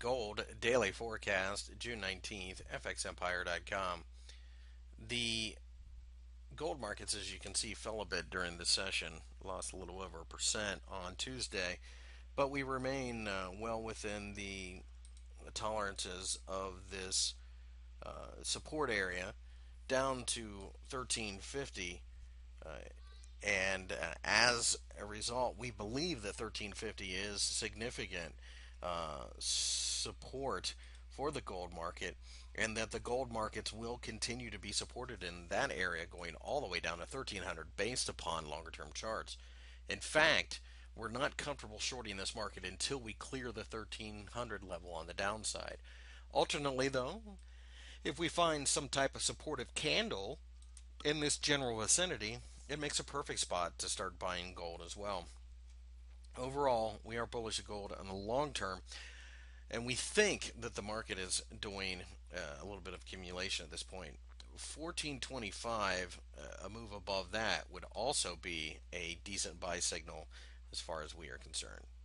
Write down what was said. Gold Daily Forecast, June 19th, FXEmpire.com. The gold markets, as you can see, fell a bit during the session, lost a little over 1% on Tuesday, but we remain well within the tolerances of this support area, down to 1350, and as a result, we believe that 1350 is significant support for the gold market, and that the gold markets will continue to be supported in that area going all the way down to 1300 based upon longer term charts. In fact, we're not comfortable shorting this market until we clear the 1300 level on the downside. Alternately, though, if we find some type of supportive candle in this general vicinity, it makes a perfect spot to start buying gold as well. Overall, we are bullish on gold in the long term, and we think that the market is doing a little bit of accumulation at this point. 1425, a move above that, would also be a decent buy signal as far as we are concerned.